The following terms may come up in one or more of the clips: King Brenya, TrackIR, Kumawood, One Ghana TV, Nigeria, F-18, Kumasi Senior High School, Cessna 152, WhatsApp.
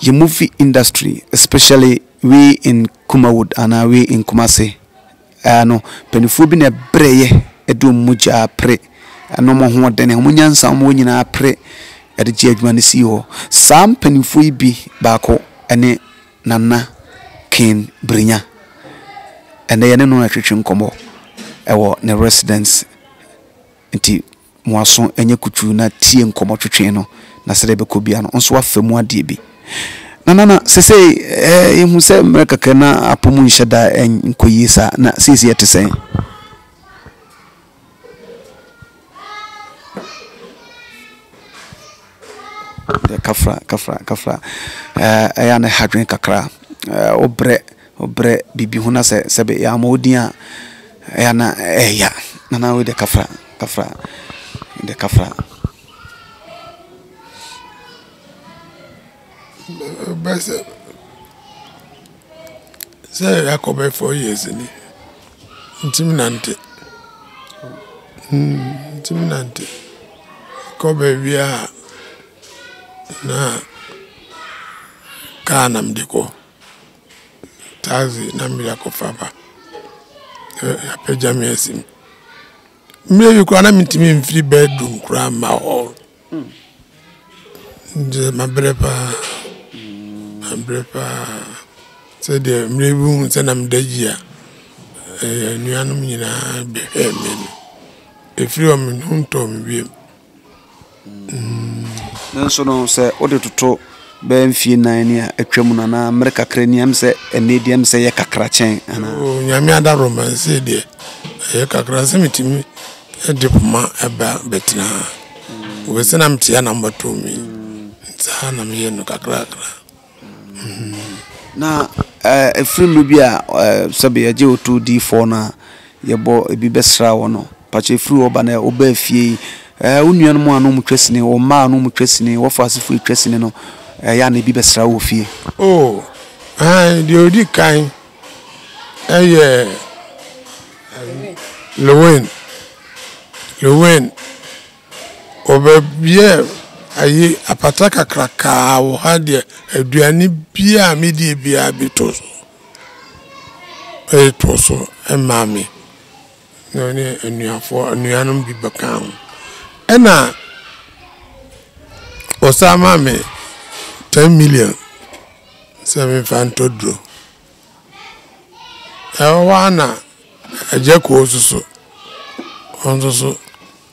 the movie industry, especially we in Kumawood and we in Kumasi, ano penifubi ne breye edu muja apre ano mohon dene munyan samu nyina apre edje adwuma ne si ho sam penifubi baako ene nana King Brenya ene yene no atwetwe nkomo ewo ne residence nti mwason enye kutu na tie nkomo twetwe no na sere be kobia no nso afamu ade bi nana sese ihu se mreka kana apomu nshada enkoyisa na sisi yetesen kafra ayana hadren kakra obre bibi huna se sebe ya modian ayana eya nana we de kafra but say I come 4 years in intimidante come via na kana mdiko tazi na mira ko faba apejami esim mire ko na mitimi mfiri bedroom kura ma hall je mabrepa said the Mribu and I'm Dejia. If you are in Huntom, so no, sir, order to talk Benfina, a criminal, America cranium, say, a medium, say a cacrachin, and oh, Yamada Roman, say, dear, a cacracimity, a diploma about Betina. We send them to your number to me. It's Hanam here no cacracra. Na a film bia sabe aje otu d4 na yebo ebi besra wono pache fru oba na oba afie unuanu mu anu mtwesine o ma anu mtwesine wo fasi fru twesine no ya na ebi besra wo fie oh the odi kind lowen oba bia aye apata kakraka wo ha de aduani bia medie bia bitoso etoso emami no ne enuafo enuanum bi bakam ena osama me 10 million 750 dro ewana ejeko osuso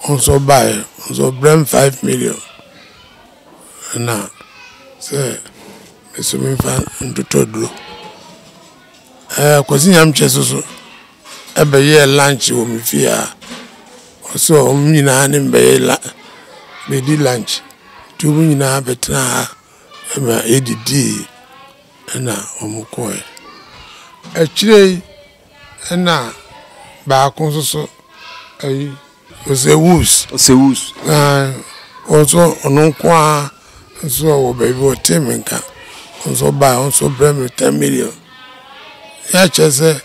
onzo bae onzo brem 5 million na se mesumi fa ntotodlo kwasinya mchesoso ebe ye lunch wo mfia so mnyina ne mbe la be di lunch tu mnyina betra ema edidi na omukoe akire na ba konsoso ai osewus ozo ononkwa so baby what team in can so buy on so bring me 10 million. Yeah chese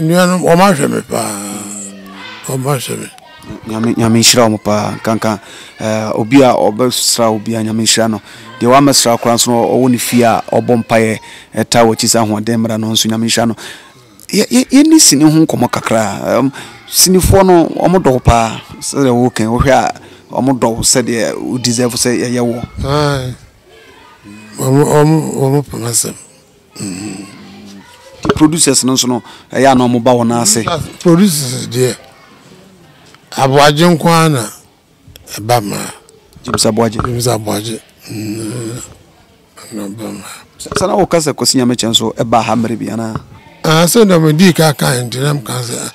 nyanu o ma hwe me pa o ma hwe me nyame hira o pa kanka obi a obesra obi a nyame hira no de wa mesra kran so o woni fia obompa ye ta wo chisa ho demra no so nyame hira no ye ni sini ho nkomo kakra sinifo no omodo pa se de wo ken wo hwe a Omodo said, "You deserve to say a war." Aye, producers, no, I am no mobile nurse. Producers, dear Abuajin Kwana, Bama, James Abuaji, no Bama. Sana Okasa Cosina Mechanso, a Bahamibiana. I said, I'm a dick, I can't, I'm cancer,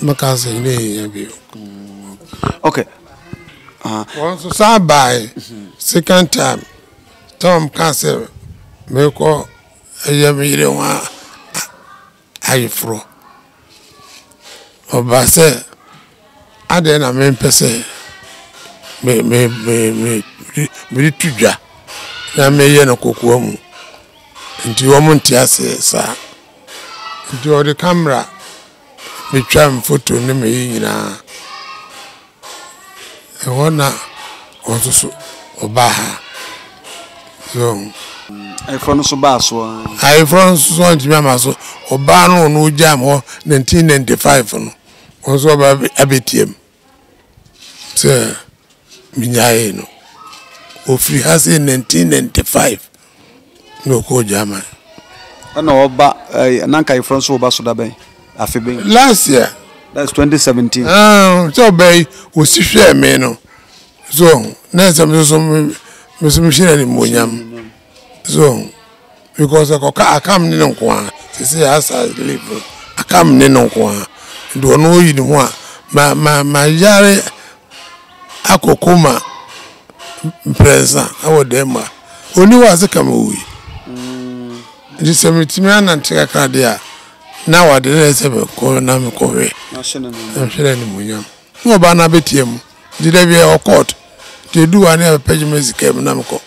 Macasa, okay. Once I buy second time, Tom Castle, Milko, a young I fro. Obase, I then I mean, per se, me, tuja, I may no cook woman. And you won't tear, sir. Do the camera, me charm photo, no me. I want to so Last year. That's 2017. So by was share me no. So now some machinery monyam. So because I come no kwa. Say as I live. I come no kwa. Do no you know my yare akokoma present our dema. Only was a come away. This cemetery and take a dia. Now I didn't have a corner. I'm sure any museum. No banana betium. Did they be our court? They do another page music came Namco.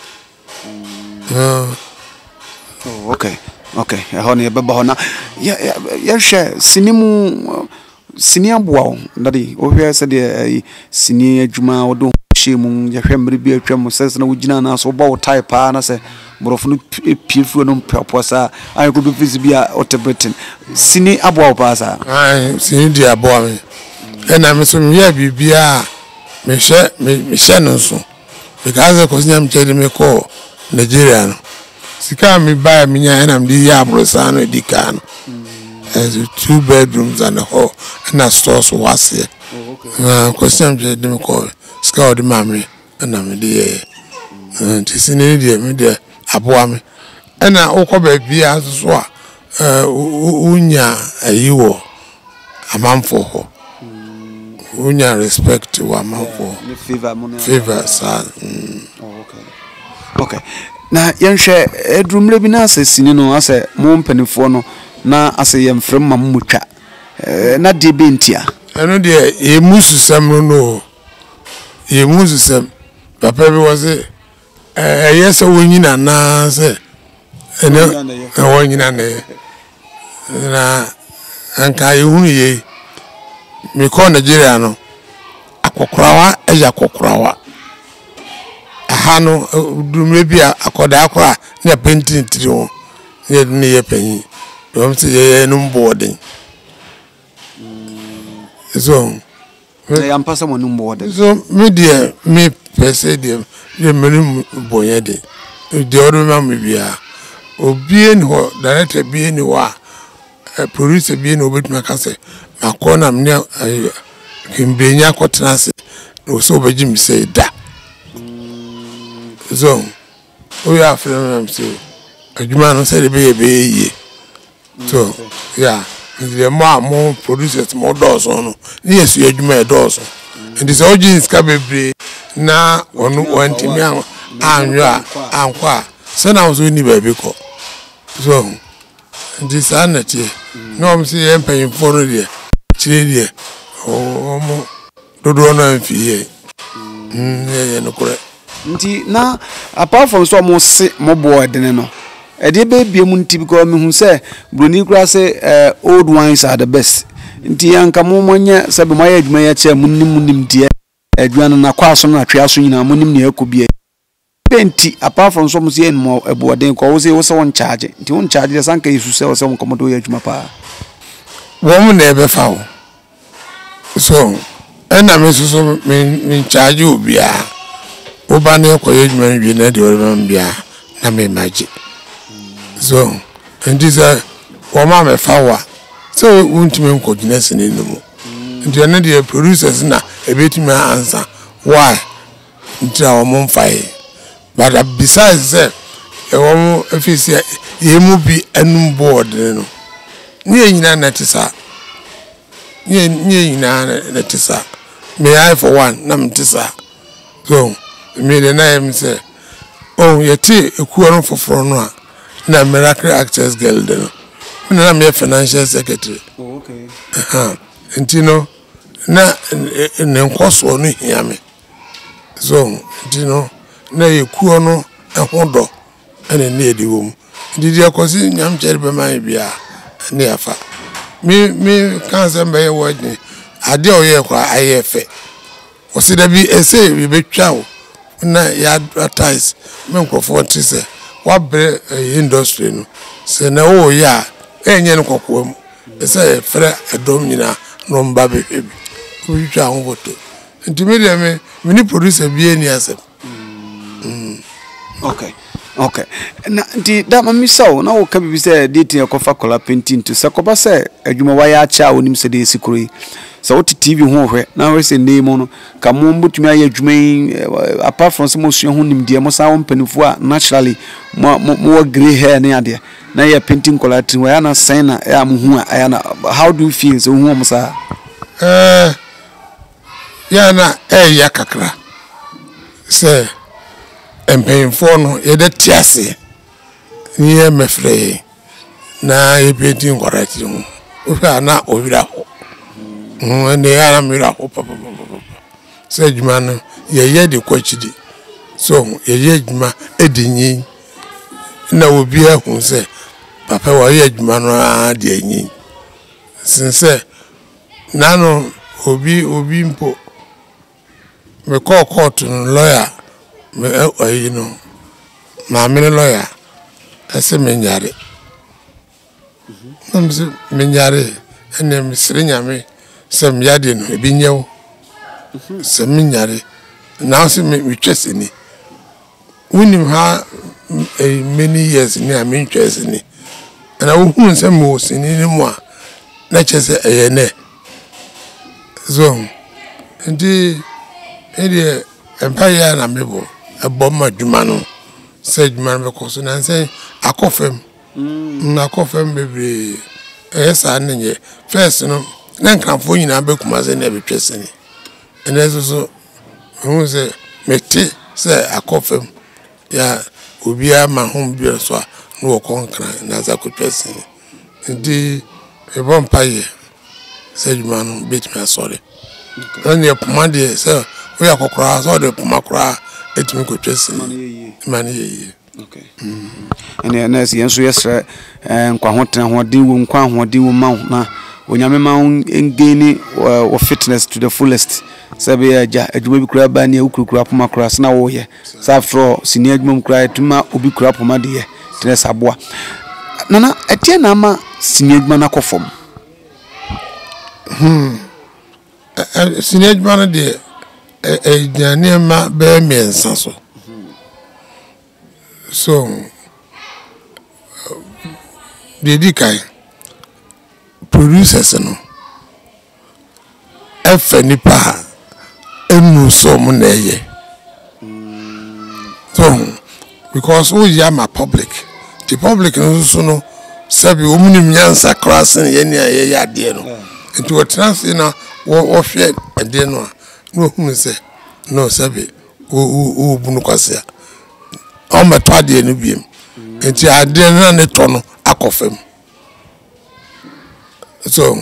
Okay. Honey, Babahona. Yeah, share. Cinema, senior wow, daddy. Over here said a senior Juma or don't shame. Your family be a tram says no Gina, so bow type, and I say. But of no people no purpose. I could be visible out of Britain. Sini abo pasa. I see the abo me. And I'm so near Bibia. Michelle no so. Because I was named Jedimeko, Nigerian. Sika me buy me and I'm the Abrosano Dican. As 2 bedrooms and a hall and a store so was here. Because I'm Jedimeko, scout the mammy, and I'm the and it's in India, media. Abuami, and I okobe biaswa unya ayiwo amamfo ho unya respect to amamfo favor sir. Okay na yenhwe edrumle bi na asesini no ase mo mpanifo no na ase yemfrem mamutwa na de be ntia eno de emususam no emususam papa bi was yes, we na na say, na anka ye me call Nigeria no. Akokrawa, eja akokrawa. Ahano do maybe akoda akra na painting tree on. Ne ye penny. Don't say ye no boarding. So I am passing on no boarding. So me dear me per se dear. The menu boyade, the other man may be a being or director being you are a producer being obeyed my castle. My corner near King Brenya Cotanassi, or so by Jim say that. So we are from so a man said, baby, so yeah, there are more producers, more doors on. Yes, you are my doors, and this origins can be. Na onu wanti mi anwa anwa so na so ni baby ko so this anati no am see em payin foro de chire de o mo dodo na fi ye ye no kore nti na apart from so mo se mo board ne no e de be biam nti because me hu se broni kura se old wines are the best nti anka mo monya se be mo ya dwuma ya che munnim de Adwana na kwaso na twiaso nyina monim ne akobie. Penti apart from so mo se enmo eboden ko wo se won charge. Nti won charge de sanka Yesu se wo se won komodo ye adwuma pa. Won na ebe fa wo. So ena me so me charge obia. Wo ba na ekoye adwuma nwi na de oran bia na me magi. So and this wo ma me fa wo. So won ti me ko ginese ne nimo. Nti ana de producers na a bit my answer. Why? But besides that, a woman, if you say, you move be a new board, you know. Near you, may I for one, Namtissa. So, made a name say, oh, your tea, a quarrel for Frona, now miracle actors guild, you know. I'm your financial secretary. Okay. And you know. Na nkoso no hia me so dino na yekuo no ehodo ene na ediwom didi akosi nyam chere be man bia na yafa me kan sembe ye wodi ade oye kwa ayefe osida bi ese bi betwa wo na ya advertise me nko 40 se what industry no se na wo ya enye no kokwam se fere edom nyina no mba bebe we twa ho boto ntimede me ni producer bi eni asem okay okay na di da ma mi saw na wo ka bi se dating akofa kola painting to se koba se adwuma wa ya cha onim se de sikuri so what TV ho hwe na we se name no ka mo mbutumi aye adwuma apart from some so ho nim de mo sa won panifu a naturally mo grey hair na ade na ye painting kola tin wa na sign na ya mo hu a na how do you feel so ho mo sa ya na ya kakra se empenfo no ye de tiase ni ye mefre na ye painting kola tin o fa na o wira ho when they are said, man, ye the quachidi. So, ye yedma, ediny. Now will be who say, Papa, why yedman, dear ye. Since Nano will be impo. Me call court lawyer, me, you know, my lawyer. I say, Menyare. I'm saying, Menyare, and then Miss Rinyame. Some yardin, a binyo, some minyari, now she made me chess in it. Winning her many years in a mean chess in it, and I won't say most in any more, not just a ne. So, indeed, a empire and amiable, a bomber Jumano, said man because and say, I cough him, I cough him, baby. Yes, I need first, you know. Nan kan fo nyina be Kumasi na be tweseni enezo so hu se meti se akofem ya obi ama hom bi so a na wo konkran na za ko tweseni ndi e bon paye se jumanu bit me asore ran ye puma de se o ya kokora so de puma kora etimi ko tweseni mani ye okay ene na se yenso yesre nkwa ho tena ho de wo nkwa ho de wo ma na when I'm or fitness to the fullest, Sabia, Jabby crab and you could crap my cross now here. Safro, senior mum cried to my ubi crap, my dear, Tenesabua. Nana, a tear number, senior manacofum. Senior man, dear, a near my bear me and Sanso. So, the decay. Producers no efeni pa enu so mu na ye so because we are my public the public no so no sabi o mu ni nyansa class na ye na ye ya de no into a trans na wo hwe de no no hu se no sabi o bu no kwase a o metwa de no biem into ade na ne to no akofam. So,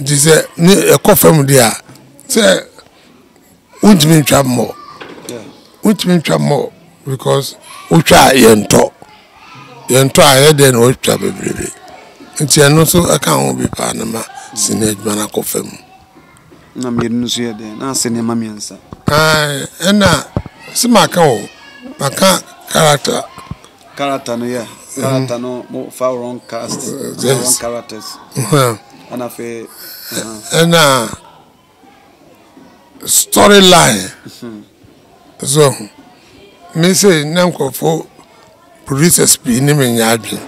this is a coffin there. Say, which means trap more. Which means trap more because we try and talk. You try then we trap every day. And she also account be Panama, Senior Mana coffin. No, me no see then. I send him a answer. I and Simacao, my character. Character, yeah. Character no more far wrong cast wrong characters. And storyline. So me say Namco for producers be naming Yabi.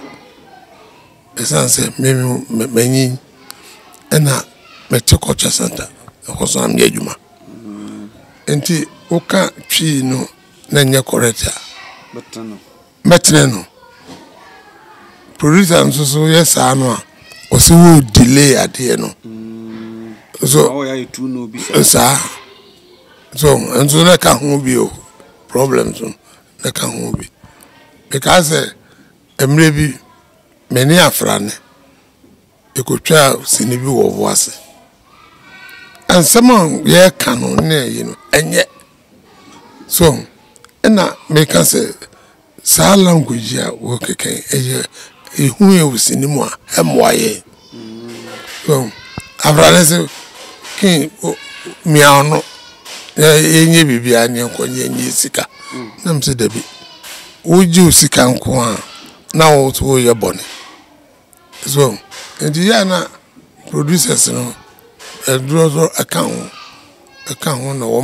The son said, Mimi, many and a metroculture center. Because I'm Yajuma. And the Oka Chino Nanya Corretta. But no. Metneno. Producer so yes I know. Also delay at here no. So I too no be sir. So and so na can ho be problems no. Na can ho be. Because emre bi many afra ne. E ko twa sini bi wo voase. And someone ye can no na you know enye. So and na make say sa language ya wo keke who was in the more MYA. So, I've rather said, King Miano, any baby, and your coin, and Yisica. Nam said, Debbie. Uju Sikankuan now to your bonnet. So, Indiana producers, no, a drawer account, no, a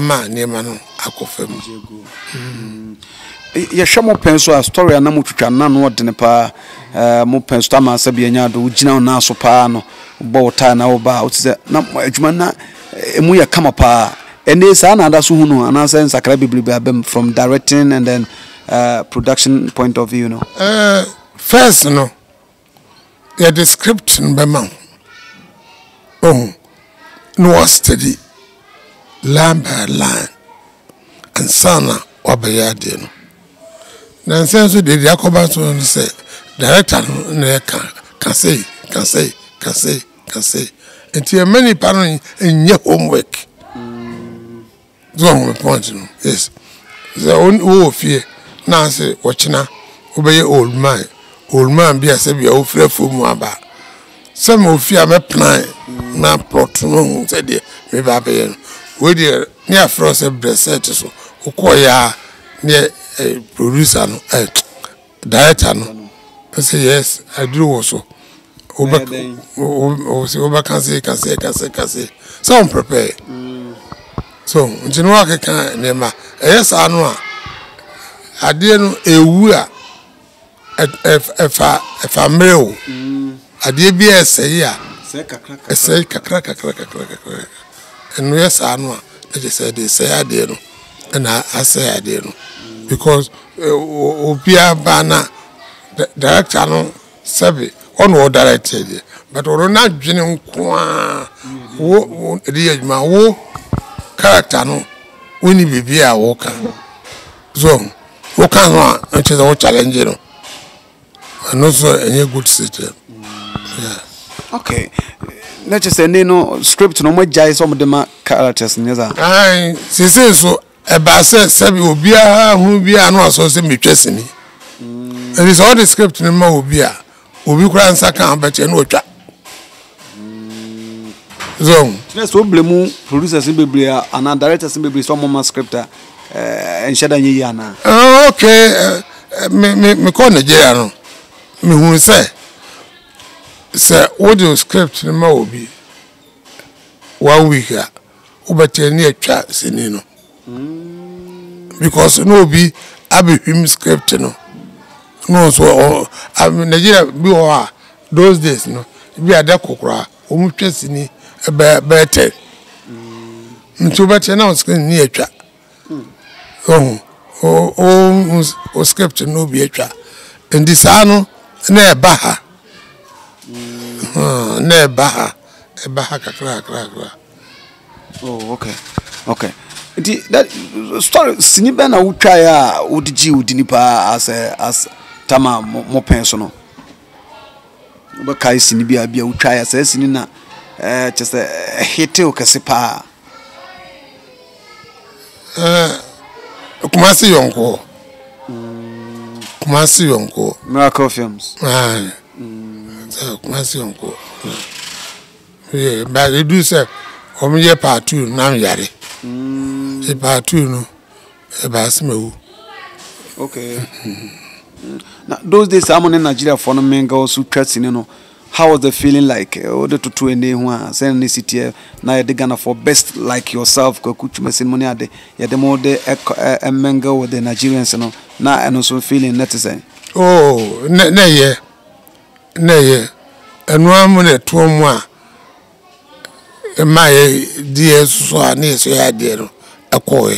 man near Manu, a coffin. Yashamo pencil, a story, and Namucha, none what in a pa, Mopenstamma, Sabiana, Ugina, Nasopano, Botana, or Bouts, Namajmana, and we are come apart. And there's another Suno, and I sense I can be from directing and then production point of view, you know. First, you know, your description by man. Oh, no study, line by line, and sana or by yardino. Then since we did the acrobat say, director can say, and to many parents in your homework. Long point, yes. The only wolf here now say, Watchina, obey old man. Old man be a severe old fearful maba. Some of you are my plan, now plot to know, said the Mibabian. With your near frozen breasts, who call ya near a producer, a director. I say, yes, I do also. Oba can say. Some prepare. So, you know, I can't remember. Yes, I know. I didn't know if I'm real. I did be a sayer. I say, crack. And yes, I know. They said they say I didn't. And I say I didn't. Because Opia Bana, director, no, Sabi, on what directed. But we're not genuine. Character no, we need to be a worker. So, we can't want to challenge no, and also any good system. Yeah. Okay. Let's just say no script no more jazz some of the characters neither. I say so. About say we will be a who be a no associate me chasing me. It is all the script no more will be a will be grand second but you know what. So let's blame producers in Biblia and directors in Biblia, some of my scripter and Shadanyana. Okay, me call Nigeria. Me who say, audio script in Mobi 1 week over 10 year chats in Nino because no be Abbey him script, no. No, so I mean, Nigeria, we are those days, no, we are the Kokra, who chess in it. Better. Too bad now screen near. Oh, script no beatra. And this ano near Baha. Near Baha. A Baha crack. Oh, okay. That story, Sinibana would try ODG would dinipa as Tama more personal. But Kai Sinibia be a would try as Sinina. Just a hit to Cassipa. Kumasi Yonko. Miracle films. Aye. Kumasi Yonko. Yeah, but they do say, Omia part two, Nam Yari. The part two, no, a basmo. Okay. Now, those days, I'm in Nigeria for the men girls who trust in you know. How was the feeling like? Order to 2 and 1, send this city. Now you're gonna for best like yourself. Go coach me some money. You're the more the Menga with the Nigerians, you know. Now I know some feeling. Let's say. Oh, nay, yeah. And 1 minute, 2 months. My dear, so I need to have dear a coy.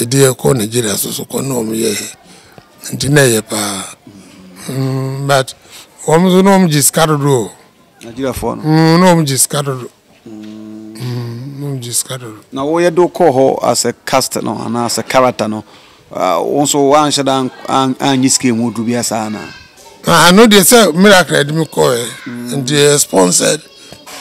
A dear co Nigeria, so no me. And deny pa, but. Omuzo no mjiskaruru. Nigeria phone. No mjiskaruru. No mjiskaruru. Na wo ye do call ho as a cast no and as a character no. Also one should an yiske mu du bia sa na. I know they say miracle dem call and they sponsored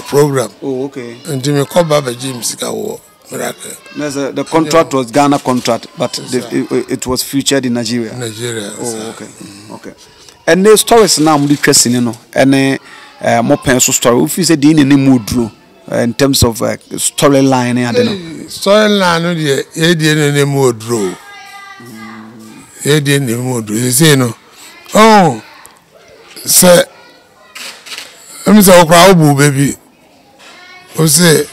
program. Oh, okay. And they call Baba James ka wo miracle. The contract was Ghana contract but it was featured in Nigeria. Oh, okay. Okay. And the stories now, the question, you know, and more pencil story. If you say the any mood in terms of storyline, I don't know. Storyline, the any mood draw. He didn't even want to say no. Oh, sir, I'm so proud, baby. Oh, say,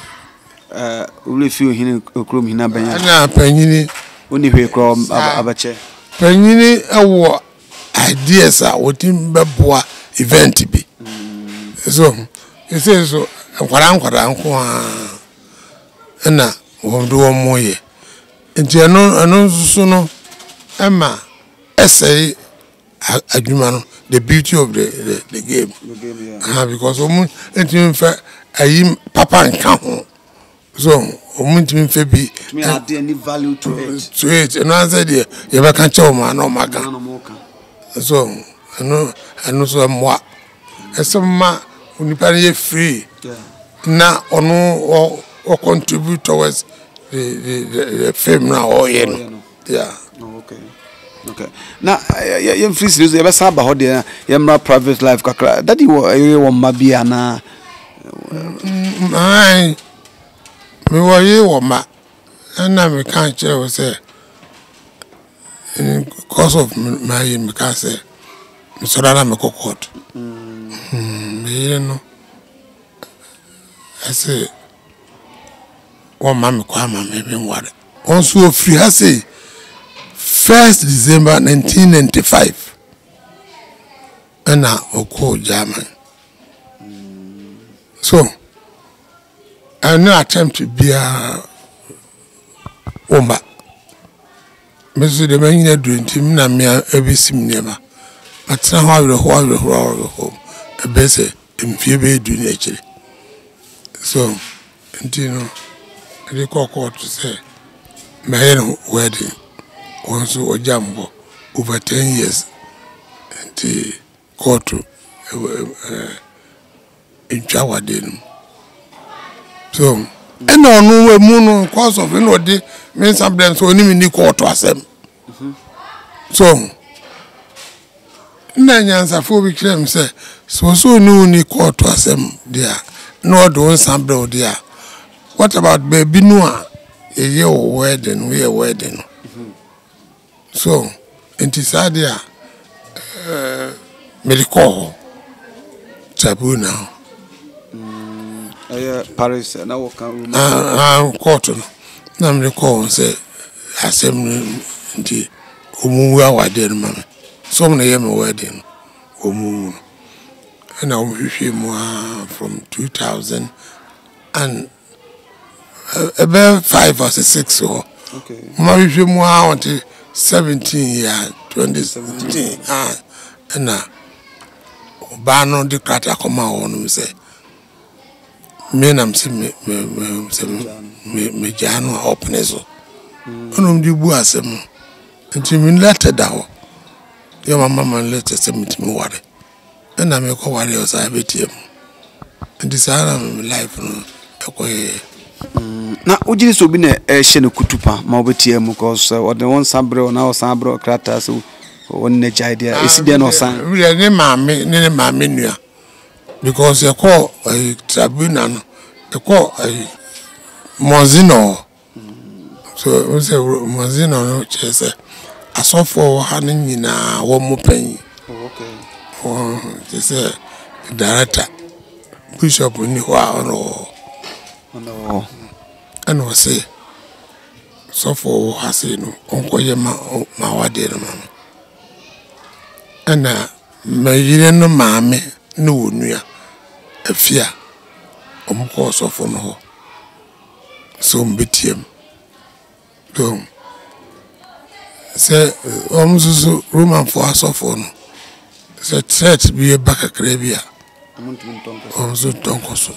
only few in a room in a penny, only we call Abache. Penny, a war ideas are what in Babois event to be. So, he says, so, I'm and now, won't do 1 more year. And no, Emma, essay, the beauty of the game. The game, yeah. Because in fact, I am Papa and Count. So, I have any value to it. To it, and I said, you ever can't show my no maca. So, I know so much. And some ma, when you pay free, now or no, or contribute towards the fame now or yen. Yeah. Oh, okay. Okay. Now, I'm free serious. I'm sad about the private life. That you were maybe an. I. Me wa ye wa ma. And I me can't share with say. In cause of my me can't say. Me so that I me court. Me you know. I say. One man me kwa man me be wade. Once we free, I say. 1st December 1995, and I call German. So I no attempt to be a woman. Mr. The man you doing to me, I'm every cinema. But now I will hold the home. I best if you be doing actually. So, and you know, I call to say my wedding. Also a jumbo over 10 years and the court in Chawadin. So and no moon cause of any day means sometimes only in the court was them. So Nanyans are for we claim say so no ni court was them there. No don't sample there. What about baby noa? A year wedding, we are wedding. So, in Tisadia, medical taboo now. Paris, now I can I'm cotton. Now I'm recalling, say, assembly in the Umuwa wedding, mammy. So many am wedding, Umu. And now we see more from 2000 and about 5 or 6 or. Okay. Now we see more until 2017. And now, Bano de Crata come on and say, Men, I'm saying, me, Jano, Opneso. And you was him. And you mean letter down. Your mamma letter submit me water. And I make a warriors, I beat him. And this I'm life. Na ujini sobine shenu kutupa mawbetiye because wadne won sabro na sabro krata so wonne jaidia iside no san we ne mame nua because e call tribunal no e call monzino so we say monzino no chese asofo hanin nyina wo mopan okay oh chese director bishop ni wa no no and was say so for Hasino, Uncle Yama, my dear mamma. And my no mammy, no near a fear, course of on her. So beat him. Don't say almost Roman for us of on. The threat be a back a graveyard. Also, Tonkoso.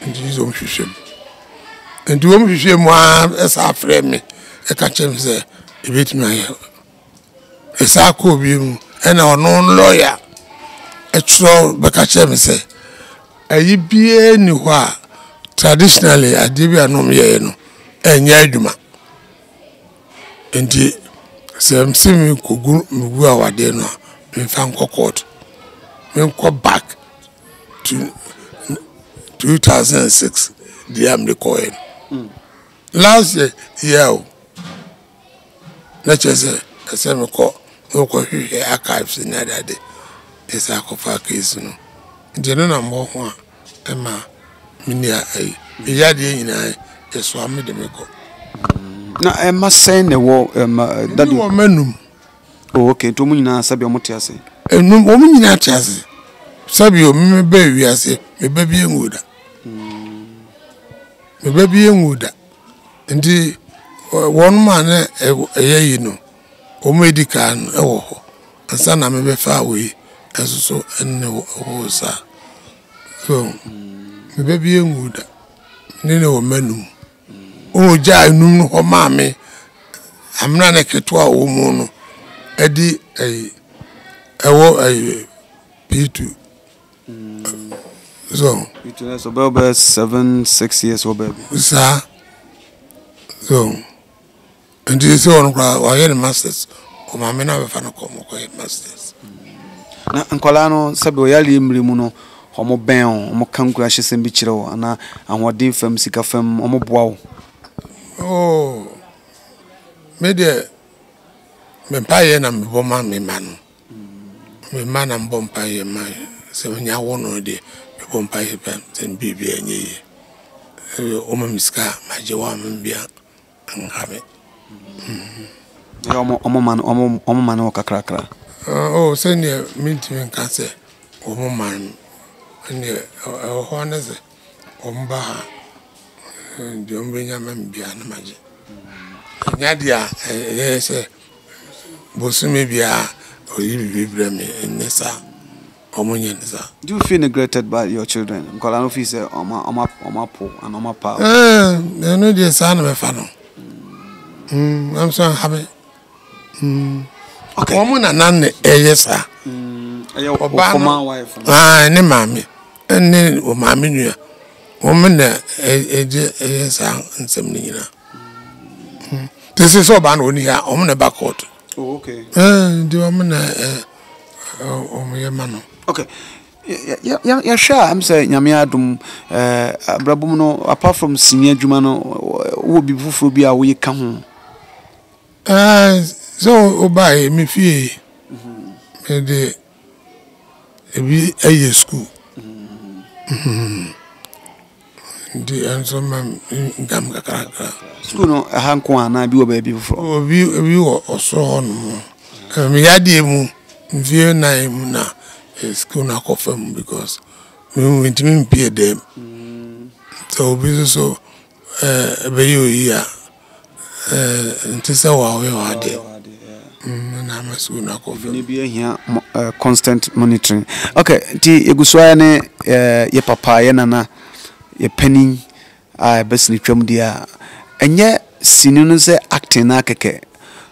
And his own shame. And do you shame one as I frame me? I catch him there, a bit my as I could be, and our known lawyer. A troll, but catch him say, I be anywhere. Traditionally, I did a no meano, and Yaduma. Indeed, some seeming could go our dinner, been found court. We go back to 2006, the Amricoin. Last year, let's just say, archives in that day. It's a case, no. General Mohua, Emma, Minia, a yadi in I, the swami de Miko. Now, I must send a war, that you are menum. Oh, okay, to me now, Sabio Motiasi. A no woman in a chassis. Sabio, me baby, I say, me baby in wood. Me baby in wood. Indeed, one man, a year, you know, or medican, oh, and son, I may be far away. As so, and no, sir. So, my baby, you would no menu. Oh, Jai, no, or mammy. I'm not a catua woman. Eddie, a P2. So, it is about 7, 6 years or baby, sir. So, and this is on our masters, or my men have a fan of masters. Na nkolano sabe oyali mrimu no omo ben omo kanku ahyesem bi kire wo na ahwodin fam sika fam omo boa wo oh me de me paye na me boma me manu me mana mbom paye mai se nya wono de me bom paye pam ten bibi enyi omo miska maje wa mbia ngabe omo manu okakrakra. Oh, send your mint and cancer, or woman, and your harness, or Baha, and John Benjamin beyond magic. Nadia, yes, Bosumi Bia, or you be blaming, and Nessa, or Munyanza. Do you feel neglected by your children? Colonofficer, Oma Po, and Oma Pa. They're not the son of a funnel. I'm so happy. Okay. Woman and none, yes, sir. Obama, wife. Ah, and mammy. And then, oh, mammy, woman, yes, sir, and some nina. This is so bad when you are on the backcourt. Oh, okay. Do you want me? Okay. Yeah, sure. I'm saying, Yamiadum, Brabuno, apart from senior Jumano, would be before be away come home. So obey me fee me de ebi aye school de anso mam ngam kakara school no hanko ana bi obi before obi osoro no me yade mu mfie nai mu na school na confirm because me went me pay them so obi so be you here ntisa wa we wa de na masu na ko ni bi ehia constant monitoring. Okay, ti eguswa ne ye papa ye nana ye panin a besni twam dia enye sinu no se acting na keke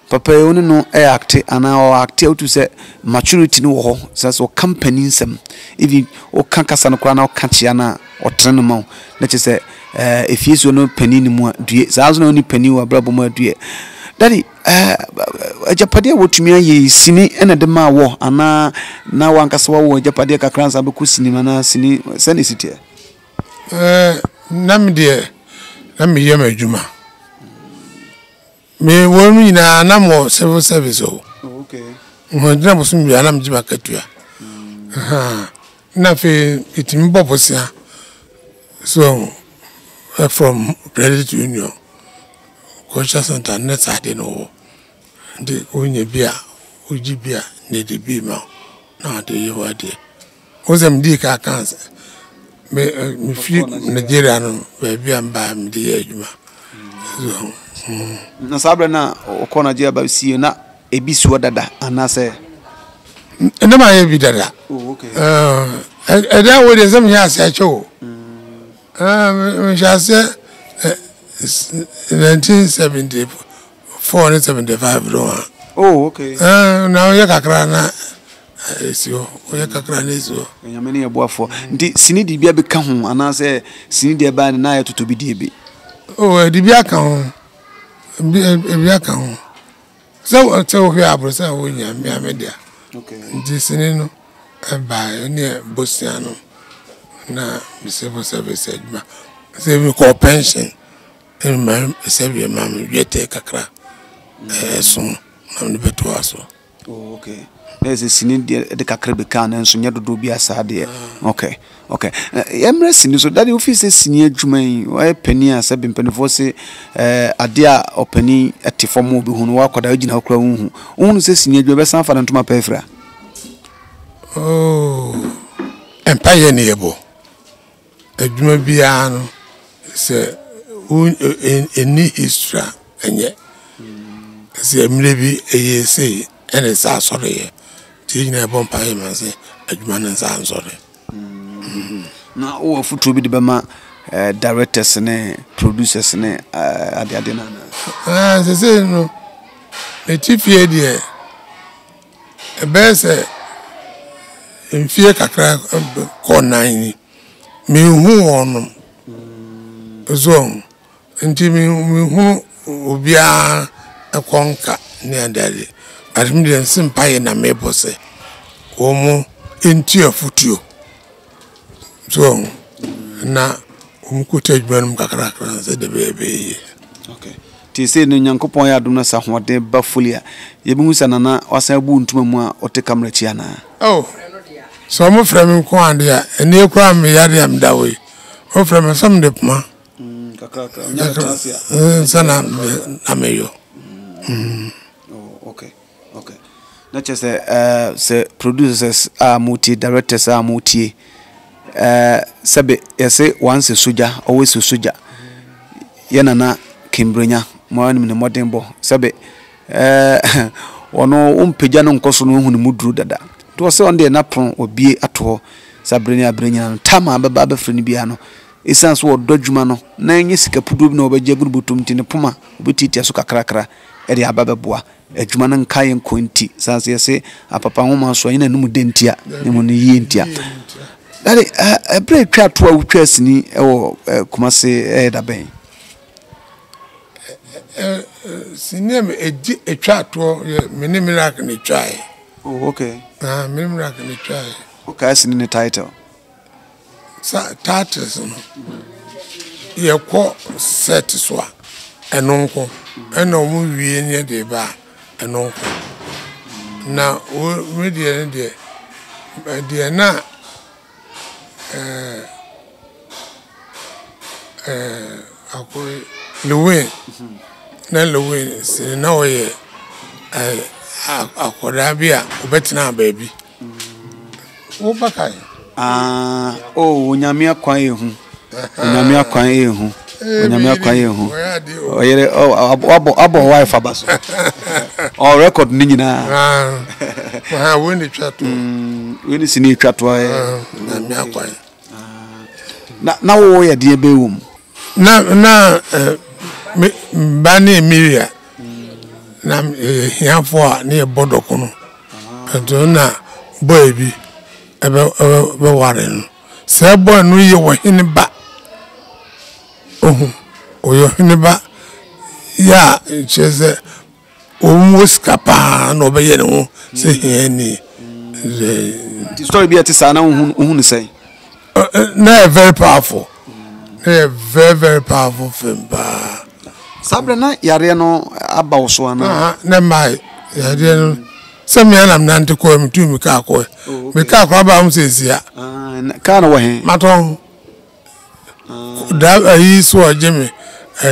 papa ye wonu no e act ana o act to se maturity no ho se so company sem even o kan kasa no kra na o kan chia na o tre no ma na che se if he's no penny ni mu due zazo no ni penny wa brabo mu due daddy ajapade wotumi aye sini ene de ma wo ana na wankasa wo ajapade kakran sa be ku sini mana sini sani sitie nam de nam ye ma adwuma me wo mi na na mo civil service o okay mo dina bo sumi ana mi jiba katua ha na fe itimi bobosia so from credit union, culture center, net side no. The Unyabia, Ujibia, Nedi Bima, now the Yuadi. Osem Dika cancer. Me feed Nigerian, baby and by me the Ejuma. Nasabrana or Conagia by Siena, a biswadada, and I say, Never have dada. Oh, okay. And that way, there's some yes, I show. I shall say 1974 and 1975. Oh, okay. Now Yakakrana is your Yakakran is your many a boy for the Sini de Bia become, and I say Sini de Ban Naya to be DB. Oh, the Biacon Biacon. So I told you, I was a winner, Mia Media. Okay, this in by near Bosiano. Na civil service edma say we call pension in my seven mammy we take a crap so Oh, okay. There's a senior the Kakrebekan and Sonia do be a sad. Okay, okay. Emressing so that the office is senior Jumain, why penny has been penifose a dear or penny at Tifomo, who walk or the original crown. Only says senior Jubasan for Antuma Pefra. Oh, and pioneerable. A Jumabiano is a new history, and yet, see, maybe a say. And it's our sorry. Taking a bomb by him and say, a man is our sorry. Now, all food to be the Bama directors and producers and at the Adinana. Ah, they say, no, the chief idea. A best in fear crack call 90. Me who on zone and Timmy who will be a conquer near daddy. Admiral Simpire na Mebose, Omo, in tear foot you. So now, could take Bernum Cacra said the baby. Okay. Tis saying in Yankopoya do not somewhat de Bafulia, Yebusanana, or Saboon to Mamma or Tecamrechiana. Oh, some of them in Quandia, and near Cram Yadiam Dawi, or from some dipma. Cacra, Sana Ameo. Okay. Okay. Not just the producers are multi, directors are multi. Sabe, I say once a soldier, always a soldier. Yanana, King Brenya, Morning Modern Bo, Sabe, or no, Pijanum Coson, who mudru dada. It was on the napron or be at all, Sabrina Brenya, Tama, Baba Frenibiano. It sounds what Dodgmano, 9 years Capudubno, but Jagubutum Tinapuma, Butita Sukakra, Eddie Ababua. A Juman and Kayan Quinty, Sans, I say, a papa woman so in a nudentia, Nemonintia. That a brave crap to our chessney or Kumasi Edabe. Sinem a chat to Minimirak and a try. Oh, okay. Minimirak and a try. Okay, I see in the title. Tatters, your court satiswa, and uncle, and no movie in your day bar. And all now, we dear, not I call it Louis. Now, Louis is no way. I could have been a better baby. Ah, oh, when I'm here, quiet. Or record Nina. When the chat, when it's in the chat, now we are dear Beum. Now, Banny Miria Nam Yamfo near Bodocono. I don't know, baby, about the warren. Sabo knew you were in the back. Oh, you're in the back. Yeah, it's just that. Almost capa no bayeno, say any. The story be at Sana, who say? No, very powerful. Very, very powerful film. Sabrina Yareno Aboswana, never mind. Yareno, some man I'm not to call him to Mikako. Mikako Abam says, yeah, and Canaway, Maton. That he saw Jimmy, a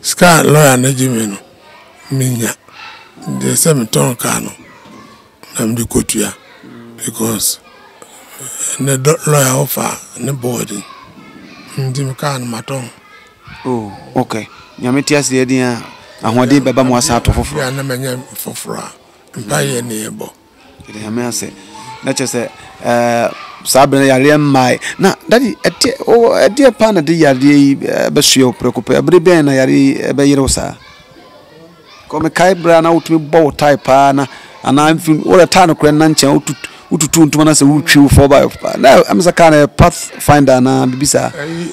scar lawyer, and Jimmy. Minya. The same ton cano. I'm the good here because the lawyer offer the body. Jim can maton. Oh, okay. Yamitias the idea and what did Babam was out of for an amenium for fra and by a neighbor. The man said, let's just say, Sabrina, I am my now daddy. Oh, a dear pana de Yadi Bessio Precope, Bribena Yari Bayerosa. Come Kaibra now to bow type, and I'm from all a town of Crenancha who to tune to one as a wood chew 4x4. Now I'm a kind of pathfinder and Bibisa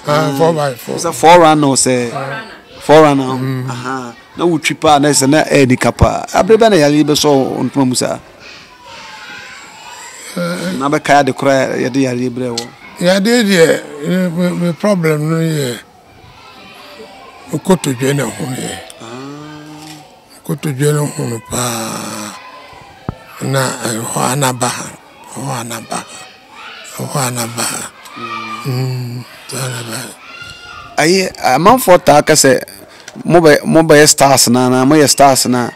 4x4. It's a forerunner, say forerunner. Aha, no cheaper, there's an Eddie Kappa. I believe I live so on Promusa. Nabaka the cry, yeah, dear Libre. Yeah, did yeah, problem, no, yeah. Go to Jenna, kuto jelo hunu pa na wana baha. Aye, among for takase mobile stars na my stars na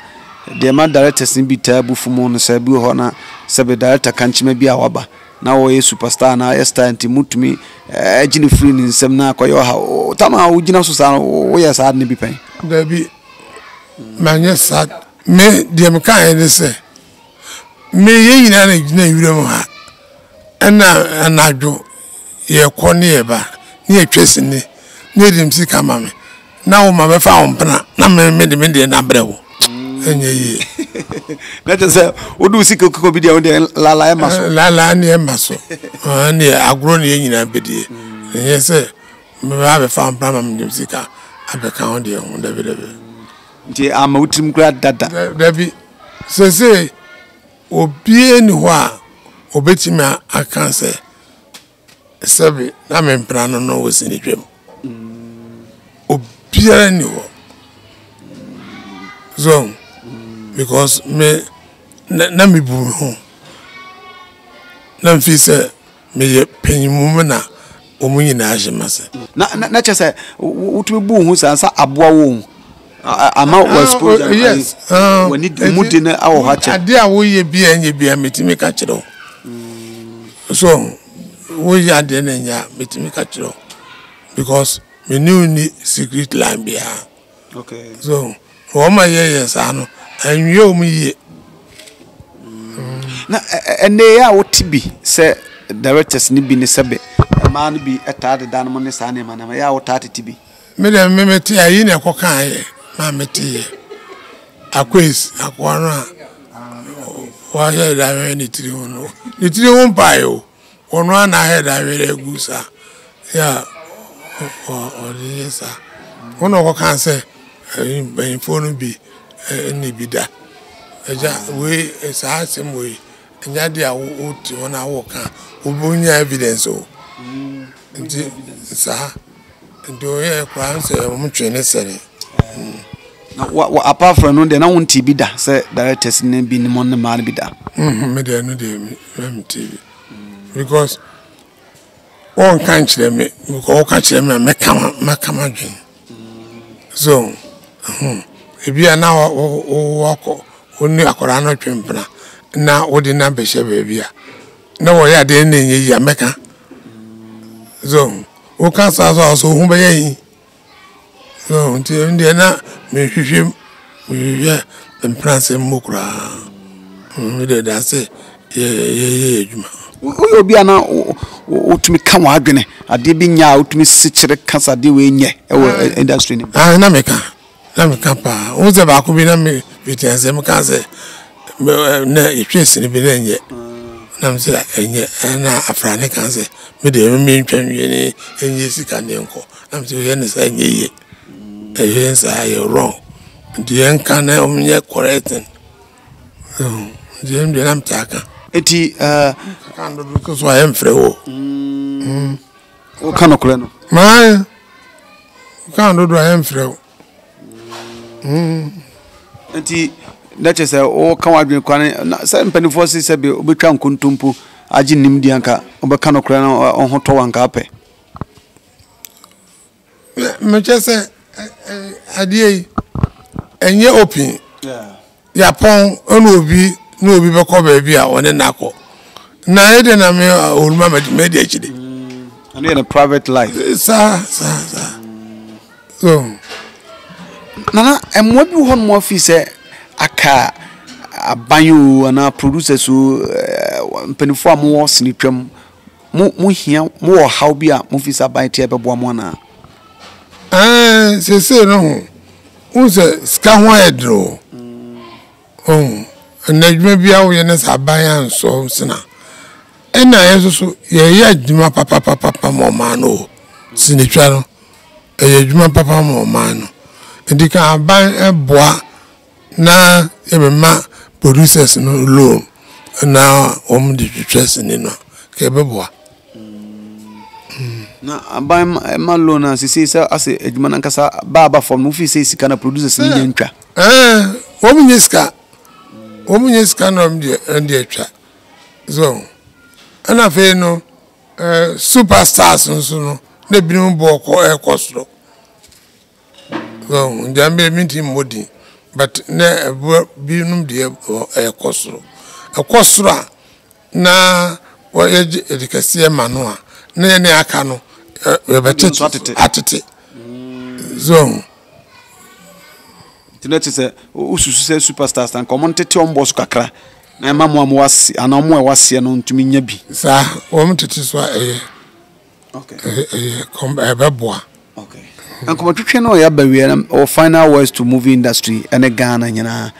the man directors in be terrible for moon sabu hona sabe director can't maybe awaba. Now a superstar na esta anti mutumi ejini free in semna koyo ha tama ujina susano we yes had ni be pen. There be manye sad me dem kan say me ye na yurem ha na anadwo ye kone eba ni etwese ni ne dem sika mame na wo ma be fa ompna na me de na brewo enye ye na te se odu sika ko bi de on de la ni emaso ani agro ni nyina be de enye se me ba be fa ompna na me dem sika abeka on de on de nti ama utim kra dada davi se se obie ni ho a obetimi akanse Sabi, na me prano no was in the dream. So, because me, na me boo home. Nam fisa me penny mumena, o moon in Ashimasa. Not just a wood who's answer a boom. I'm out was supposed yes. We need to move in our hatchet. There will ye be and ye be a meeting me catch it all. So, we are the name because we knew the secret line behind. Okay. So, all my years, I know, and you me. Now, and they are what be say directors need be necessary. A man be a tired than money, son, and I am tired to be. Madam Mimeti, I in a cocaine, Mamma Tea, a quiz, a quarrel. Why should I have any tree on? The tree won't buy you. On one ahead, I read a goose. Yeah, or yes, sir. One of our cancer, I'm phone be any bidder. We is the same way, and that they are out on our walk. We bring evidence, so sir, and do a crime, sir, much necessary. What apart from the non Tibida, sir, directors name being on the man bidder. Media no day, TV. Because all can't let me, all catch them and make them again. So, if you are now walk only a corano champion, now all the numbers are here. No, I didn't need Yameka. So, who can't also whom I so until Indiana, me, yeah, and Prince Mukra. That's it, yeah. Uyo bia na otumi ka wa adwene ade bi nya otumi sikyere kasa de we nye e industry ni na meka pa unze ba ko bi na me bitanse me ka se na ifesi ni bi na nye na me se enye na afrane ka se me de me ntwanwie ni enye sika ne nko na me se ye ne sa nye ye e sa ye wrong de en ka na omnye correct de me na me taka eti kando because I am free o o kanokle no ma kando do I am free o eti that is o kan wadwen kwane say mpanifo si se be obetwa nkontompo agi nim di anka obekanokle no ho to wanka ape me chese adie enye open yeah ya pon ono obi no be called baby on a knuckle. Now, then I may old mamma made it. And in a private life, sir. So, Nana, and what you want more fees a car, a bayou, and our producers who penify more sneakrum, more here, more how be a movies are by Tiaber Bomona. And they say, no, who's a scam draw? Oh. And maybe I will not have by and so sinner. And I also, yeah, papa, more man, oh, Sinichano, a Juma papa, more man. And they can buy a bois now, every man produces no loom, and now only the dress in the Cababois. Now, I buy a man loan as he says, as a Jumanacasa Baba for movies says he can produce a signature. Woman is the so, and I feel no superstars and so they bring back or costro. So, they are making money, but they bring them or costro. A costro na what education manual. Ne akano atete. So. Tonight is a superstars and commented on boss kakra. Na mama mwasi ana mwasi na ntumi nya bi sa wo mtetiswa eh okay eh komba babwa okay anko twetwe na ya bawie na our final words to movie industry and Ghana nyina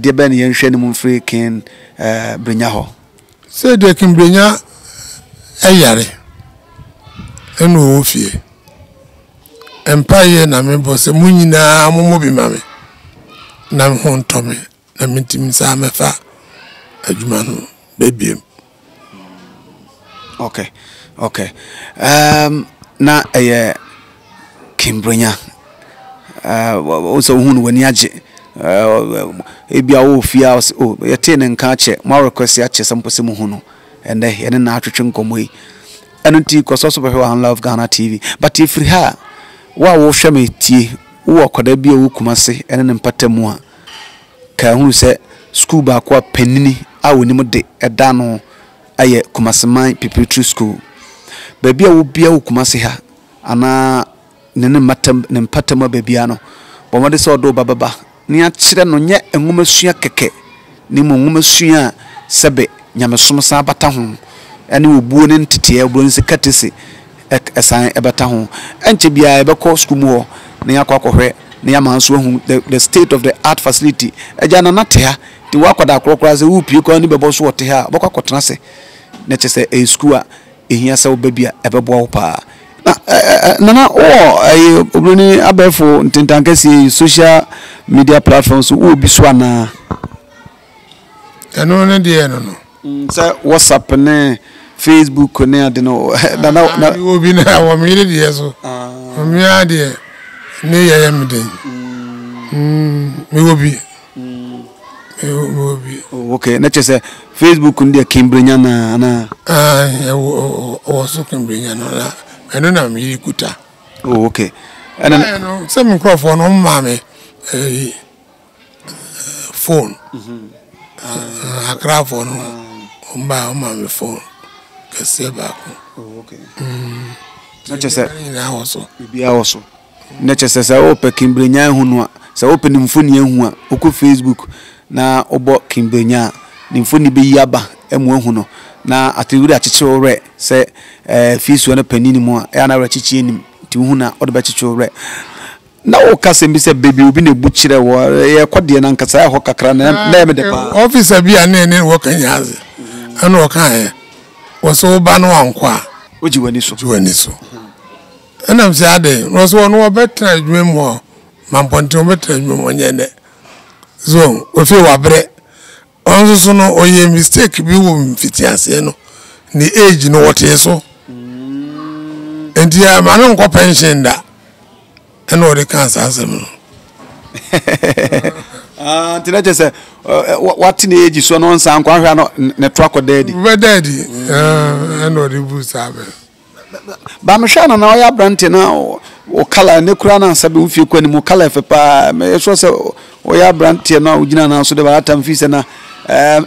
de be na yenhwe ne mfree King Brenya ho say de King Brenya ayare eno ofie empire na mebo se munyina momobi mame na hontome na mentimi sa mefa Ajumanu, baby. Okay, okay. Na King Brenya. Also, who when yaji? Ebia o fia o yaten enkache. Ma request yache sampose muhunu. And then na atwetwe nkomoyi. Eno ti koso so behwa on Love Ghana TV. But if ha wa wo hwe me tie, wo akoda bia wo kumase, ene ne mpatamu a. Ka hu se school ba kwa penini awo ni mode edano aye kumaseman preparatory school ba bia wo bia wo kumase ha ana nene matam ne mpatama ba bia no bo mode so do bababa ni akire no nye enwoma sua keke ni mo enwoma sua sebe nyamesom sa bata ho ene obuo ne ntete obuo ne sekatese esan ebata ho enche bia ebekọ school mu ho ne yakwakohwe ne yamanso hu the state of the art facility ejana natea ti wakoda krokra ze upie ko ni bebo so wote ha bokwa kotena se ne chese e school a ehia se obabia ebebo pa na na o obroni abefo ntentankasi social media platforms wo bi so ana eno ne de eno no se WhatsApp ne Facebook ne ade no na na wo bi na wo mi de yeso wo mi ade ne yeyem de mi wo bi okay, let's just say Facebook and the King Brenya na. I also King Brenya na. I don't know me kuta. Oh, okay. And I know some microphone on mommy phone. A microphone on my mommy phone. Kase ba ko. Oh, okay. Let's just say also. Be also. Let's just say open King Brenya hunwa. So open the phone hunwa. Oku Facebook. Na obo King Brenya nimfoni be yaba emu ehu no na atriwure achichiro re se fees wona panini mu a na rachichie nim ti hu na odo ba chichiro re na o kase bi se baby obi na bu chire wo ye kwade na nkasa ya ho kakra na na me de pa officer bi a na ne wo kan yaze ana o kan he wo so ba no ankwa oji wani so ana mse ade wo so no obetra adwuma mu ma mponte obetra adwuma mu nyene so we feel wabre onzo so no oye mistake bi wo mfitiase no ni age no what yeso endia ma no nko pension da and all the cancer asem ah tena tese what ni age so no nsan kwa hwa no ne trako daddy we daddy and all the boots have ba me hwa na na oya brante na o kala ne kura na nsabe wo fie kwa ni mo kala fe pa me so se oya brantie na ugina na so de ba tam fise na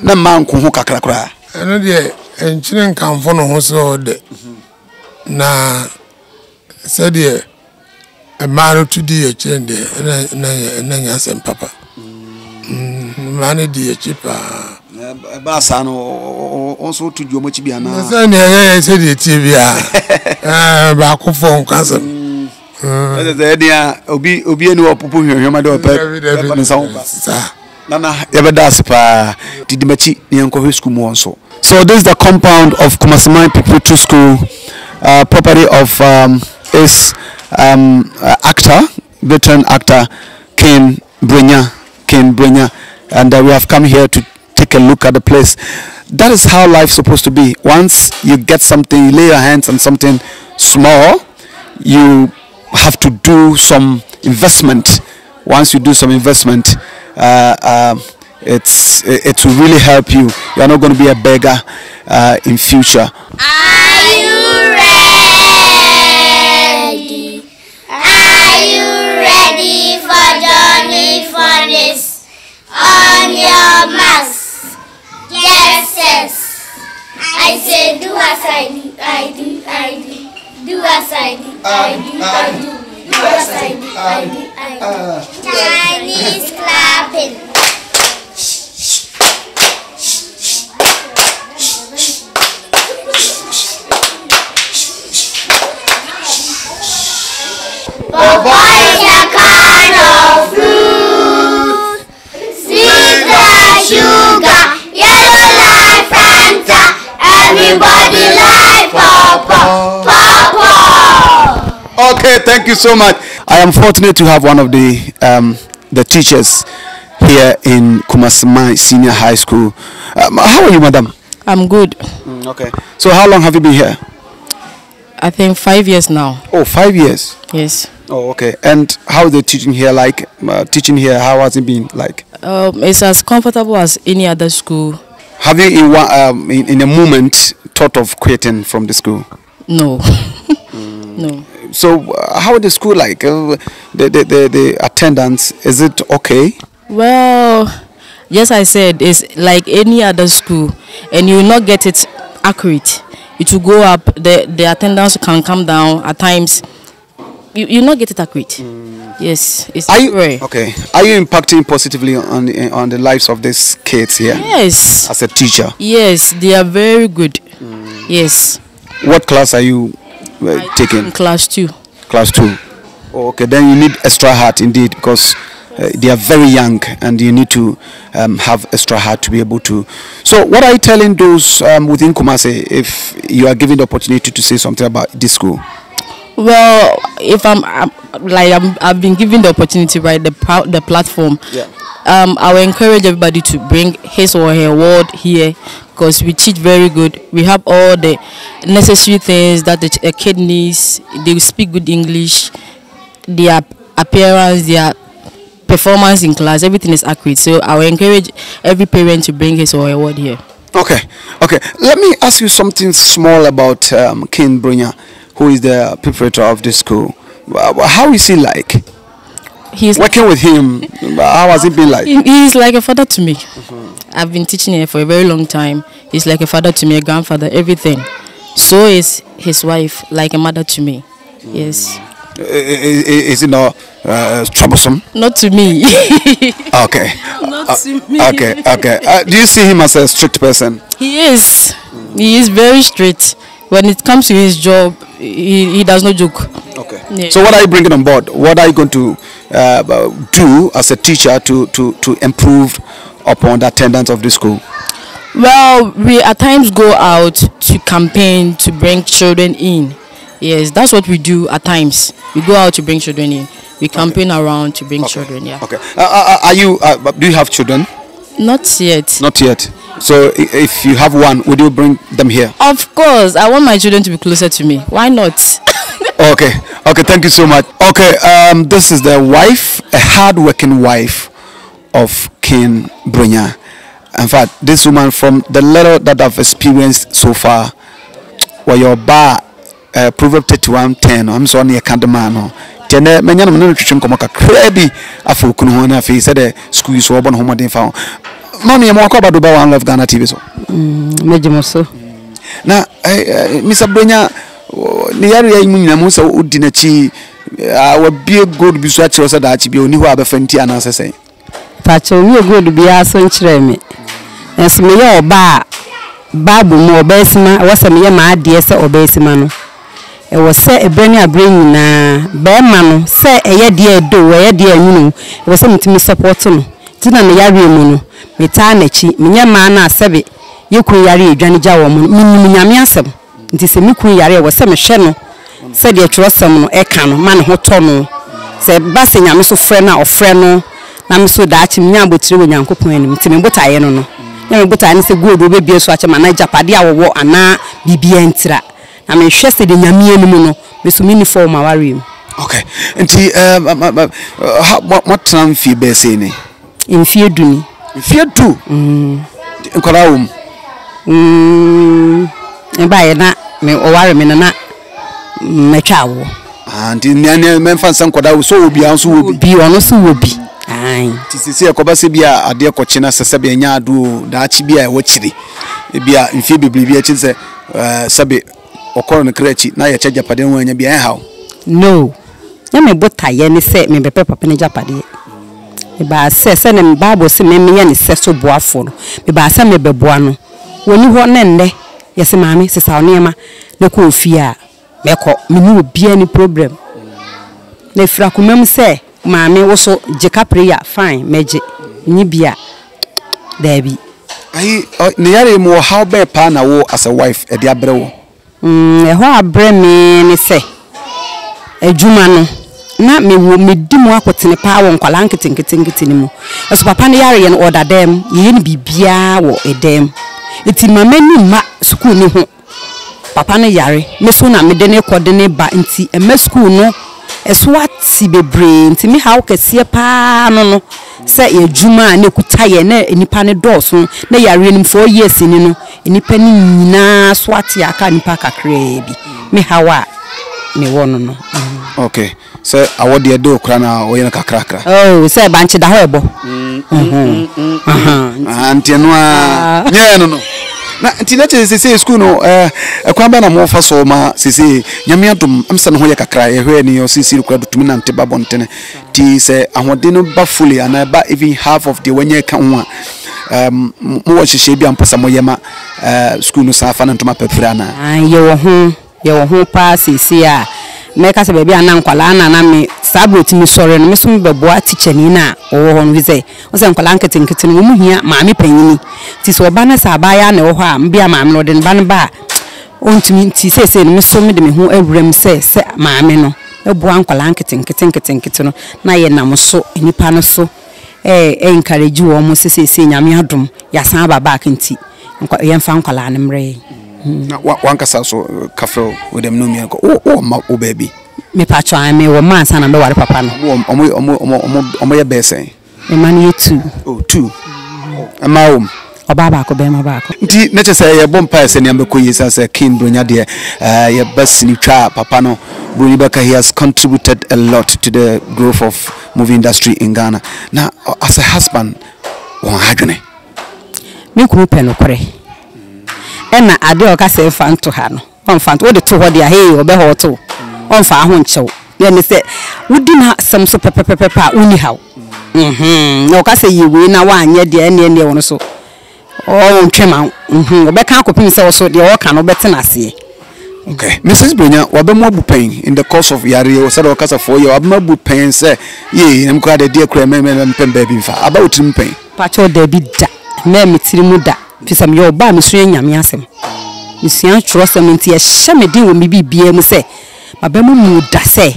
na manko ho kakrakra eno de enchire nkamfo no ho so de na se de e maro to di e chire de na nya sem papa mane di e chipa ba sa no onso to di o mochi bia na se ne se de ti bia ba ko fo nkansem That's Obi enu opopo hwehwema de opa ne sawo ba. Nana yebedas pa didimachi ne nko school mu onso. So this is the compound of Kumasi Preparatory School, property of actor, veteran actor King Brenya, and we have come here to take a look at the place. That is how life's supposed to be. Once you get something, you lay your hands on something small, you have to do some investment. Once you do some investment, it will really help you. You are not going to be a beggar in future. Are you ready? Are you ready for journey for this? On your marks, get set. I say, do as I do. I do. I do. Do as I do. I do. Do as I do. I do. I do. Chinese clapping. Okay, thank you so much. I am fortunate to have one of the teachers here in Kumasi Senior High School. How are you, madam? I'm good. Okay. So how long have you been here? I think 5 years now. Oh, 5 years? Yes. Oh, okay. And how is the teaching here like? Teaching here, how has it been like? It's as comfortable as any other school. Have you in a moment thought of quitting from the school? No. No. So how is the school like? The attendance, is it okay? Well, yes, I said it's like any other school, and you will not get it accurate. It will go up. The attendance can come down at times. You will not get it accurate. Yes, it's right. Okay. Are you impacting positively on the lives of these kids here? Yes. As a teacher. Yes, they are very good. Yes. What class are you taking? In class 2. Class 2. Oh, okay, then you need extra heart indeed, because they are very young, and you need to have extra heart to be able to. So, what are you telling those within Kumasi if you are given the opportunity to say something about this school? Well, if I've been given the opportunity, right, the platform. Yeah. I will encourage everybody to bring his or her word here, because we teach very good. We have all the necessary things that a kid needs. They speak good English. Their appearance, their performance in class, everything is accurate. So I will encourage every parent to bring his or her word here. Okay, okay. Let me ask you something small about King Brenya, who is the preparator of the school. How is he like? He's working with him. How has it been like? He's like a father to me. I've been teaching here for a very long time. He's like a father to me, a grandfather, everything. So is his wife, like a mother to me. Yes. Is it not troublesome? Not to me. Okay. Not to me. Okay, okay. Do you see him as a strict person? He is. He is very strict. When it comes to his job, he does not joke. Okay. Yeah. So what are you bringing on board? What are you going to do as a teacher to improve upon the attendance of the school? Well, we at times go out to campaign to bring children in. Yes, that's what we do at times. We go out to bring children in. We campaign around to bring children. Yeah. Okay. Do you have children? Not yet. Not yet. So if you have one, would you bring them here? Of course. I want my children to be closer to me. Why not? Okay. Okay. Thank you so much. Okay. This is the wife, a hard-working wife of King Brenya. In fact, this woman, from the little that I've experienced so far, well, your bar, Proverb 31:10. I'm so near Candemano. Tene menyana mene twetwe komoka kredi afu kunu ho na fe said the school is obo no ho modern fa. Mommy am akwa badu ba One Ghana TV so. Mejimo so. Na Mr. Brenya ni yari ya munyina mu so odi na chi wa bie gold bi so a chiro so da chi bi oni ho abefa nti ana sesen. Ta che oni gold bi aso nchire me. Enso me ye oba babu mu obesima wasa me ye ma ade se obesima no. It was said a Brenya Brenya, bear mamma, say a dear do, a dear moon. It was something to me support him. Tina me yari moon, me tarnichi, minya mana sabi, you could yari, Johnny Jawaman, minyamiasam. It is a milk yari was some shenno, said your trossam, a can, man hot tono. Said Bassin, I'm so frena or freno, I'm so that him yambo to young coupon, to me, but I don't know. Never but I say good will be such a manager, Padia war, and now be entra. I mean, she said, "In Yamian, Miss Uniform, our room." Okay, and what time fee be saying? In fear do. In fear do. Nkora Mba na me oware me na me twawo. And in nane me fan san koda so obi an so obi ono so obi. Ai. Tisisi e koba se bia ade koche na sese bia nya adu da achi bia e wo chiri. E bia mfie biblibi achi se sabe okoro no krechi na ye che japade ho anya bia how. No. Na me botaye ni se me bepe papa ne japade. Me ba se se ne bible se me me ye ni se so boafo no. Me ba se me beboa no. Woni ho ne nne. Yes, mammy, says our nearma. No confia. Meko, me no be any problem. Ne fracumem say, mammy was so Jacapria, fine, magic, Nibia. Debbie. I nearly more how bear Pana war as a wife at the Abro. A hoa breme, say. A Jumano. Not me will me do more what's in a power and calanketing getting as Papaniari and order them, yen be beer or a dam. It's in my menu, ma school ni ho. Papa ne yare, me so na me de ne kwode ne ba nti e me school no e so ati bebre nti me hawo kese pa no no se ye djuma ne kutaye na enipa ne dɔɔso na yare ni 4 years ni no enipa ni nyina so ati aka nipa kakra bi me hawa me wono no. Okay, so awode e do kra na oyɛ kakra kakra. Oh, se ba nche da ho ebo. Anti no a nyɛ no no. Na tinete sisi school no kwamba na mofa so ma sisi nyame adom amsa no ho yakakra ehwe ni sisi rukwa dutumi na nteba bontene ti se ahode no ba fully ana ba even half of the wenye ka ho a mo wo hihye bia mposa moyema school no safa na ntoma pefra na an ye wo ho pa sisi a meka se bebia na nkwala na me sabot mi sori no me so mbeboa teacher ni na wo ho no bize wo se nkwala nketenkete no mu hia maame panyini ti so ba na saba ya na wo ho a mbia maame no de ba ontimi ti sese no me so me de me ho awram se maame no eboa nkwala nketenkete no na ye na mo so enipa no so encourage wo mo sese nyame adom ya san baba akinti ye mfa nkwala ne mre. Na wankasa so kafro with them no me ko o ma o baby me pa twa me wo man sana be ware papa no omo ye besen me man ye two amawum obaba ko be ma ba ko nti na che say ye bompa se ne ambeko yesa say King Brenya de ye basini twa papa no Brenya Baka. He has contributed a lot to the growth of movie industry in Ghana. Now as a husband won hadwene me ko pe no kore ena ade o ka se fanto ha no on fanto wo de to ho de hey obe ho to on fa ho nchew na ni se wudi na sam so pepepepa uni ha na o ka se yewe na wa anye de ene wo no so o ntwe ma obe ka akopim se wo so de o ka no bete na se. Okay, Mrs. Brenya, wabemabu pain in the course of yari o se do ka se for you wabemabu pain se ye nem kwa de de kra me pem baby mfa about him pain pa cho de bi da na mitiri mu da pisam yo ba mi suen nyame asem mi suen trosem nti e hye me din wo mi bibie mu se mabemu mu da se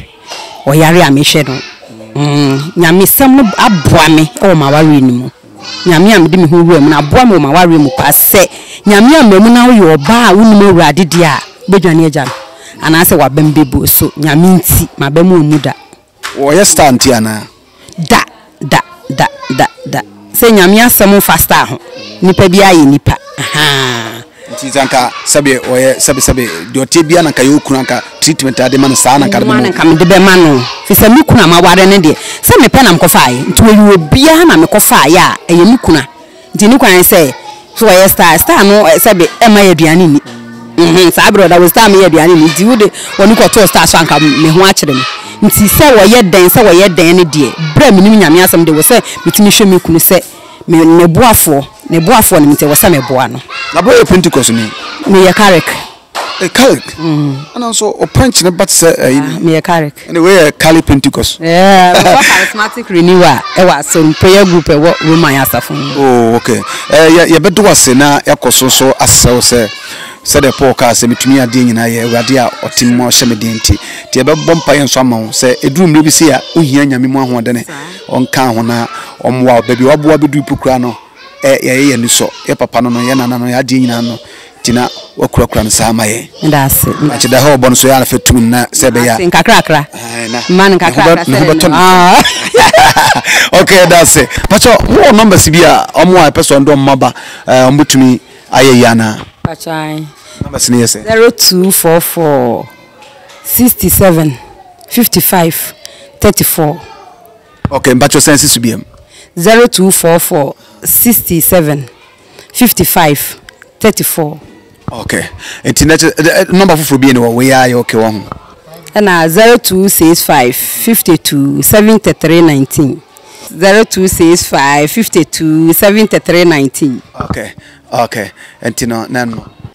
o yare a me hwe no nyame sam aboa me o maware ni mu nyame a me di me ho wura mu na aboa me o maware mu pa se nyame a memu na yo ba a wonu me urade dia bedwane agya ana se wabem bebu so nyame nti mabemu mu da o ye stand ana da se nyame asem faster ho nipa bia ye nipa aha ntizanka sabe oye sabe do tebia na kayo kunanka treatment ade man sa na kademo man nka me de be manu fisa mi kuna maware ne de se me pe na mkofaaye ntuwe bia na mekofaaye a eye mi kuna ntini kwan se so oye star no sabe e ma yaduani ni sabro da we star me yaduani ni di wode woni ko to star so anka me ho akere me nti se oye den ne de bra mi ni nyame asem de we se mitini hwe me kunu se me ne boafo ni mte wasa me boano na boye Pentecost ni me ye karek and also o punch na but say me ye karek anyway Kali Pentecost yeah charismatic renewal e wa so prayer group e wo Roman asafo. Oh, okay, ye bedo wase na yakoso so asew se de podcast se mitumi ade nyina ye urade a otimo hye me den ti te be bompa ye so amawo se eduru mle bi se ya ohia nyame mu ahoda ne onka ho na omwa obabi waboa bedu ipukura no ye ni so ye papa no ye nana no ye ade nyina no tina Wakura Samae, and I said, the whole bonsoir for tuna, Sebea, and Cacra, Man Cacra. Okay, that's it. But so, more numbers be a more person don't mabba, Mutumi, Ayana. But I number 0244 67 55 34. Okay, but your senses to be him 0244 67 55 34. Okay, and the number for being where are you? Okay, one and 0265 52 73 19. 0265 52 73 19. Okay, okay, and Tina, none.